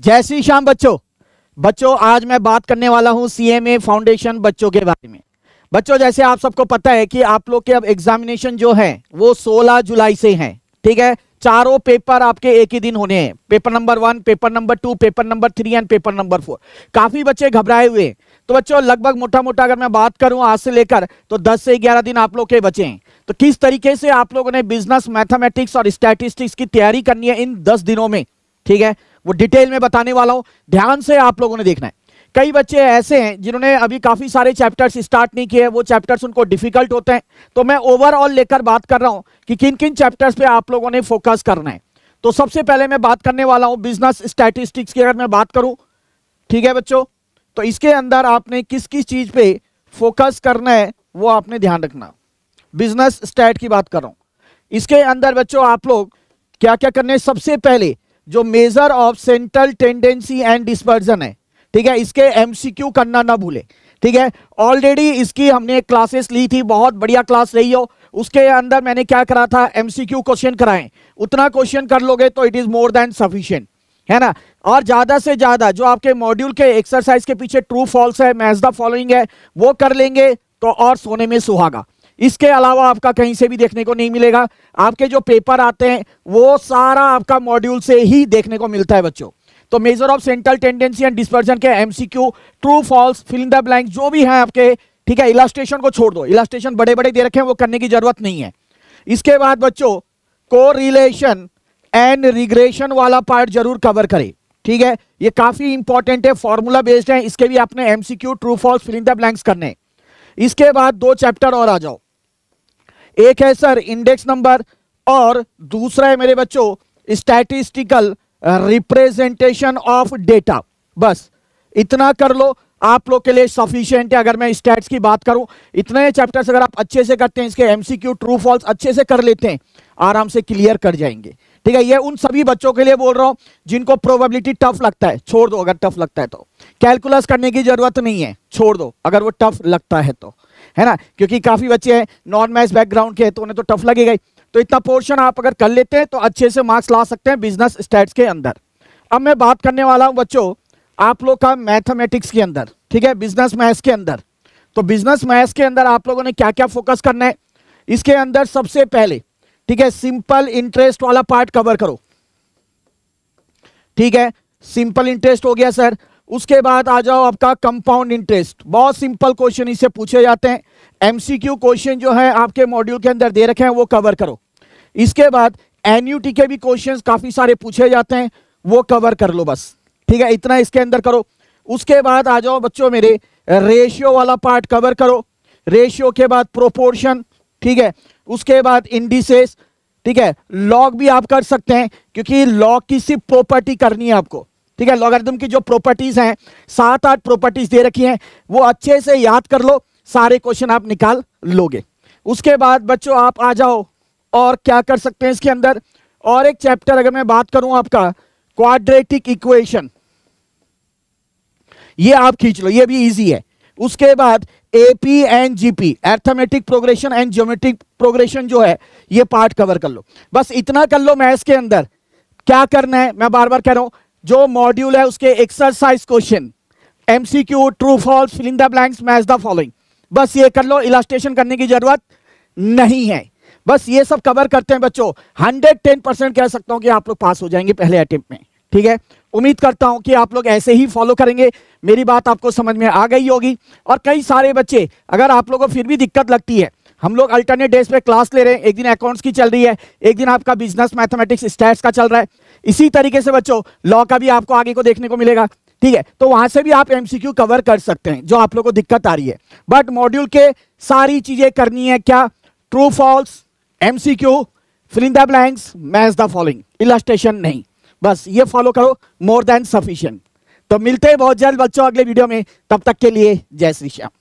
जय श्री श्याम बच्चों। बच्चों आज मैं बात करने वाला हूं CMA फाउंडेशन बच्चों के बारे में। बच्चों जैसे आप सबको पता है कि आप लोग के अब एग्जामिनेशन जो है वो 16 जुलाई से हैं, ठीक है। चारों पेपर आपके एक ही दिन होने हैं, paper number 1, paper number 2, paper number 3 and paper number 4। काफी बच्चे घबराए हुए हैं। तो बच्चों लगभग मोटा मोटा अगर मैं बात करूं आज से लेकर तो 10 से 11 दिन आप लोग के बचे हैं। तो किस तरीके से आप लोगों ने बिजनेस, मैथमेटिक्स और स्टैटिस्टिक्स की तैयारी करनी है इन 10 दिनों में, ठीक है, वो डिटेल में बताने वाला हूं। ध्यान से आप लोगों ने देखना है। कई बच्चे ऐसे हैं जिन्होंने अभी काफ़ी सारे चैप्टर्स स्टार्ट नहीं किए, वो चैप्टर्स उनको डिफिकल्ट होते हैं। तो मैं ओवरऑल लेकर बात कर रहा हूं कि किन किन चैप्टर्स पे आप लोगों ने फोकस करना है। तो सबसे पहले मैं बात करने वाला हूं बिजनेस स्टैटिस्टिक्स की अगर मैं बात करूं, ठीक है बच्चों, तो इसके अंदर आपने किस किस चीज़ पर फोकस करना है वो आपने ध्यान रखना। बिजनेस स्टैट की बात कर रहा हूँ। इसके अंदर बच्चों आप लोग क्या क्या करने, सबसे पहले जो major of central tendency and dispersion है, ठीक है, इसके MCQ करना ना भूले, ठीक है। ऑलरेडी इसकी हमने क्लासेस ली थी, बहुत बढ़िया क्लास रही हो। उसके अंदर मैंने क्या करा था, MCQ क्वेश्चन कराएं। उतना क्वेश्चन कर लोगे तो it is more than sufficient, है ना। और ज़्यादा से ज़्यादा जो आपके मॉड्यूल के एक्सरसाइज के पीछे ट्रू फॉल्स है, मैच द फॉलोइंग है, वो कर लेंगे तो और सोने में सुहागा। इसके अलावा आपका कहीं से भी देखने को नहीं मिलेगा। आपके जो पेपर आते हैं वो सारा आपका मॉड्यूल से ही देखने को मिलता है बच्चों। तो major of central tendency and dispersion के MCQ, true false, fill in the blank जो भी हैं आपके, ठीक है। इलास्ट्रेशन को छोड़ दो, इलास्ट्रेशन बड़े बड़े दे रखे हैं, वो करने की जरूरत नहीं है। इसके बाद बच्चों कोरिलेशन एंड रिग्रेशन वाला पार्ट जरूर कवर करें, ठीक है, ये काफ़ी इंपॉर्टेंट है, फॉर्मूला बेस्ड है, इसके भी आपने MCQ, true false, fill in the blanks करने हैं। इसके बाद 2 चैप्टर और आ जाओ, एक है सर इंडेक्स नंबर और दूसरा है मेरे बच्चों स्टैटिस्टिकल रिप्रेजेंटेशन ऑफ डेटा। बस इतना कर लो, आप लोग के लिए सफिशिएंट है। अगर मैं स्टैट्स की बात करूं, इतने चैप्टर्स अगर आप अच्छे से करते हैं, इसके MCQ, ट्रू फॉल्स अच्छे से कर लेते हैं, आराम से क्लियर कर जाएंगे, ठीक है। ये उन सभी बच्चों के लिए बोल रहा हूं जिनको प्रोबेबिलिटी टफ लगता है, छोड़ दो अगर टफ लगता है तो। कैलकुलस करने की जरूरत नहीं है, छोड़ दो अगर वो टफ लगता है तो, है ना, क्योंकि काफ़ी बच्चे हैं नॉन मैथ्स बैकग्राउंड के हैं तो उन्हें तो टफ लगेगा ही। तो इतना पोर्शन आप अगर कर लेते हैं तो अच्छे से मार्क्स ला सकते हैं बिजनेस स्टैट्स के अंदर। अब मैं बात करने वाला हूं बच्चों आप लोग का मैथमेटिक्स के अंदर, ठीक है, बिजनेस मैथ्स के अंदर। तो बिजनेस मैथ्स के अंदर आप लोगों ने क्या क्या फोकस करना है, इसके अंदर सबसे पहले, ठीक है, सिंपल इंटरेस्ट वाला पार्ट कवर करो, ठीक है, सिंपल इंटरेस्ट हो गया सर। उसके बाद आ जाओ आपका कंपाउंड इंटरेस्ट, बहुत सिंपल क्वेश्चन इससे पूछे जाते हैं, MCQ क्वेश्चन जो है आपके मॉड्यूल के अंदर दे रखे हैं वो कवर करो। इसके बाद एन्युटी के भी क्वेश्चन काफ़ी सारे पूछे जाते हैं, वो कवर कर लो बस, ठीक है, इतना इसके अंदर करो। उसके बाद आ जाओ बच्चों मेरे रेशियो वाला पार्ट कवर करो, रेशियो के बाद प्रोपोर्शन, ठीक है, उसके बाद इंडिसेस, ठीक है, लॉग भी आप कर सकते हैं क्योंकि लॉग की सिर्फ प्रॉपर्टी करनी है आपको, ठीक है। लॉगरिथम की जो प्रॉपर्टीज़ हैं, 7-8 प्रॉपर्टीज़ दे रखी हैं, वो अच्छे से याद कर लो, सारे क्वेश्चन आप निकाल लोगे। उसके बाद बच्चों आप आ जाओ और क्या कर सकते हैं इसके अंदर, और एक चैप्टर अगर मैं बात करूं आपका क्वाड्रेटिक इक्वेशन, ये आप खींच लो, ये भी इजी है। उसके बाद AP and GP, arithmetic progression and geometric progression जो है ये पार्ट कवर कर लो। बस इतना कर लो मैथ्स के अंदर। क्या करना है, मैं बार बार कह रहा हूँ, जो मॉड्यूल है उसके exercise question, MCQ, true false, fill in the blanks, match the following, बस ये कर लो, इलास्ट्रेशन करने की जरूरत नहीं है। बस ये सब कवर करते हैं बच्चों, 110% कह सकता हूँ कि आप लोग पास हो जाएंगे पहले अटेम्प्ट में, ठीक है। उम्मीद करता हूं कि आप लोग ऐसे ही फॉलो करेंगे। मेरी बात आपको समझ में आ गई होगी। और कई सारे बच्चे, अगर आप लोगों को फिर भी दिक्कत लगती है, हम लोग अल्टरनेट डेज पे क्लास ले रहे हैं, एक दिन अकाउंट्स की चल रही है, एक दिन आपका बिजनेस मैथमेटिक्स स्टैट्स का चल रहा है, इसी तरीके से बच्चों लॉ का भी आपको आगे को देखने को मिलेगा, ठीक है। तो वहाँ से भी आप MCQ कवर कर सकते हैं जो आप लोग को दिक्कत आ रही है। बट मॉड्यूल के सारी चीज़ें करनी है क्या, true false, MCQ, fill in the blanks, match the following, illustration नहीं। बस ये फॉलो करो, मोर देन सफिशिएंट। तो मिलते हैं बहुत जल्द बच्चों अगले वीडियो में, तब तक के लिए जय श्री श्याम।